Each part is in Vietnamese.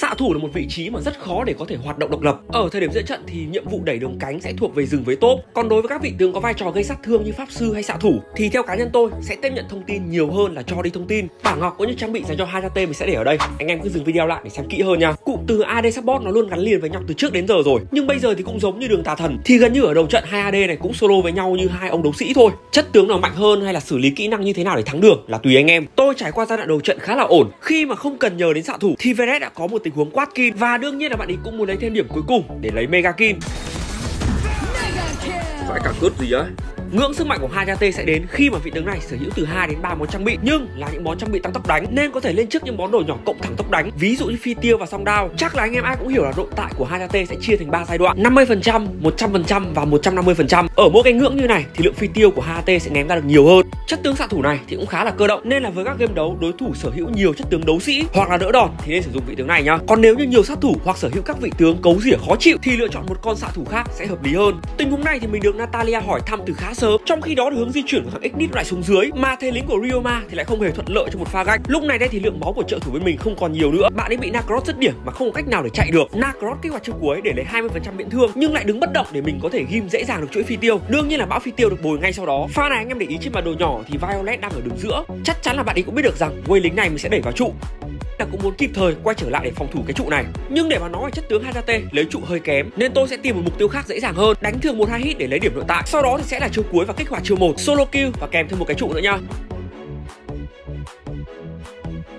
Xạ thủ là một vị trí mà rất khó để có thể hoạt động độc lập. Ở thời điểm giữa trận thì nhiệm vụ đẩy đường cánh sẽ thuộc về dừng với top. Còn đối với các vị tướng có vai trò gây sát thương như pháp sư hay xạ thủ thì theo cá nhân tôi sẽ tiếp nhận thông tin nhiều hơn là cho đi thông tin. Bảng ngọc có những trang bị dành cho Hayate mình sẽ để ở đây. Anh em cứ dừng video lại để xem kỹ hơn nha. Cụm từ AD support nó luôn gắn liền với nhau từ trước đến giờ rồi. Nhưng bây giờ thì cũng giống như đường tà thần, thì gần như ở đầu trận hai AD này cũng solo với nhau như hai ông đấu sĩ thôi. Chất tướng nào mạnh hơn hay là xử lý kỹ năng như thế nào để thắng được là tùy anh em. Tôi trải qua giai đoạn đầu trận khá là ổn khi mà không cần nhờ đến xạ thủ, thì Veles đã có một tình huống quát kim và đương nhiên là bạn ấy cũng muốn lấy thêm điểm cuối cùng để lấy mega kim. Phải cả cướp gì đấy. Ngưỡng sức mạnh của Hayate sẽ đến khi mà vị tướng này sở hữu từ 2 đến 3 món trang bị, nhưng là những món trang bị tăng tốc đánh nên có thể lên trước những món đồ nhỏ cộng thẳng tốc đánh, ví dụ như phi tiêu và song đao. Chắc là anh em ai cũng hiểu là độ tại của Hayate sẽ chia thành 3 giai đoạn: 50%, 100% và 150%. Ở mỗi cái ngưỡng như này thì lượng phi tiêu của Hayate sẽ ném ra được nhiều hơn. Chất tướng xạ thủ này thì cũng khá là cơ động nên là với các game đấu đối thủ sở hữu nhiều chất tướng đấu sĩ hoặc là đỡ đòn thì nên sử dụng vị tướng này nhá. Còn nếu như nhiều sát thủ hoặc sở hữu các vị tướng cấu rỉa khó chịu thì lựa chọn một con xạ thủ khác sẽ hợp lý hơn. Tình huống này thì mình được Natalia hỏi thăm từ khá sớm, trong khi đó thì hướng di chuyển của thằng Ignis lại xuống dưới, mà thế lính của Ryoma thì lại không hề thuận lợi cho một pha ganh. Lúc này đây thì lượng máu của trợ thủ bên mình không còn nhiều nữa, bạn ấy bị Nacrot dứt điểm mà không có cách nào để chạy được. Nacrot kích hoạt chiêu cuối để lấy 20% miễn thương nhưng lại đứng bất động để mình có thể ghim dễ dàng được chuỗi phi tiêu. Đương nhiên là bão phi tiêu được bồi ngay sau đó. Pha này anh em để ý trên bản đồ nhỏ thì Violet đang ở đường giữa, chắc chắn là bạn ấy cũng biết được rằng quay lính này mình sẽ đẩy vào trụ, là cũng muốn kịp thời quay trở lại để phòng thủ cái trụ này. Nhưng để mà nói chất tướng Hayate lấy trụ hơi kém nên tôi sẽ tìm một mục tiêu khác dễ dàng hơn, đánh thường 1-2 hit để lấy điểm nội tại. Sau đó thì sẽ là chiêu cuối và kích hoạt chiêu 1 solo kill và kèm thêm một cái trụ nữa nha.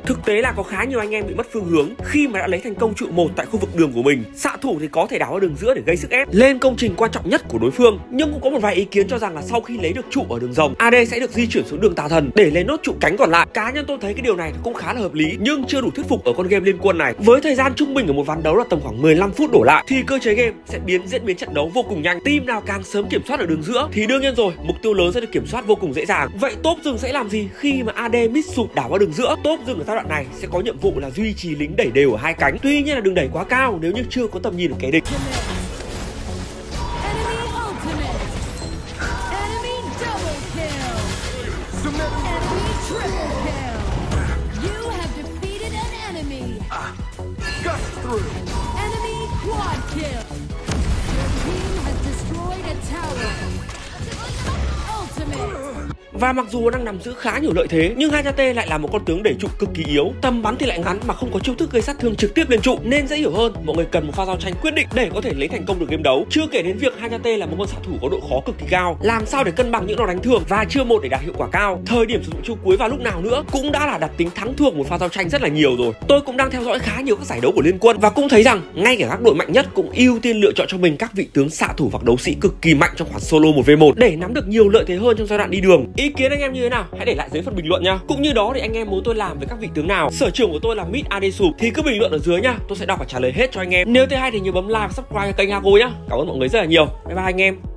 Thực tế là có khá nhiều anh em bị mất phương hướng khi mà đã lấy thành công trụ 1 tại khu vực đường của mình. Xạ thủ thì có thể đảo ở đường giữa để gây sức ép lên công trình quan trọng nhất của đối phương, nhưng cũng có một vài ý kiến cho rằng là sau khi lấy được trụ ở đường rồng, AD sẽ được di chuyển xuống đường tà thần để lấy nốt trụ cánh còn lại. Cá nhân tôi thấy cái điều này cũng khá là hợp lý nhưng chưa đủ thuyết phục ở con game liên quân này. Với thời gian trung bình ở một ván đấu là tầm khoảng 15 phút đổ lại thì cơ chế game sẽ diễn biến trận đấu vô cùng nhanh. Team nào càng sớm kiểm soát ở đường giữa thì đương nhiên rồi, mục tiêu lớn sẽ được kiểm soát vô cùng dễ dàng. Vậy top rừng sẽ làm gì khi mà AD mid sụp đảo vào đường giữa? Top rừng ở giai đoạn này sẽ có nhiệm vụ là duy trì lính đẩy đều ở hai cánh, tuy nhiên là đừng đẩy quá cao nếu như chưa có tầm nhìn của kẻ địch. Và mặc dù đang nằm giữ khá nhiều lợi thế nhưng Hayate lại là một con tướng đẩy trụ cực kỳ yếu, tầm bắn thì lại ngắn mà không có chiêu thức gây sát thương trực tiếp lên trụ, nên dễ hiểu hơn mọi người cần một pha giao tranh quyết định để có thể lấy thành công được game đấu. Chưa kể đến việc Hayate là một con xạ thủ có độ khó cực kỳ cao, làm sao để cân bằng những đòn đánh thường và chưa một để đạt hiệu quả cao, thời điểm sử dụng chiêu cuối vào lúc nào nữa cũng đã là đặt tính thắng thua một pha giao tranh rất là nhiều rồi. Tôi cũng đang theo dõi khá nhiều các giải đấu của liên quân và cũng thấy rằng ngay cả các đội mạnh nhất cũng ưu tiên lựa chọn cho mình các vị tướng xạ thủ hoặc đấu sĩ cực kỳ mạnh trong khoảng solo 1v1 để nắm được nhiều lợi thế hơn trong giai đoạn đi đường. Ý kiến anh em như thế nào hãy để lại dưới phần bình luận nha. Cũng như đó thì anh em muốn tôi làm với các vị tướng nào. Sở trường của tôi là mid AD sụp thì cứ bình luận ở dưới nha, tôi sẽ đọc và trả lời hết cho anh em. Nếu thấy hay thì nhớ bấm like và subscribe kênh Hago nhá. Cảm ơn mọi người rất là nhiều. Bye bye anh em.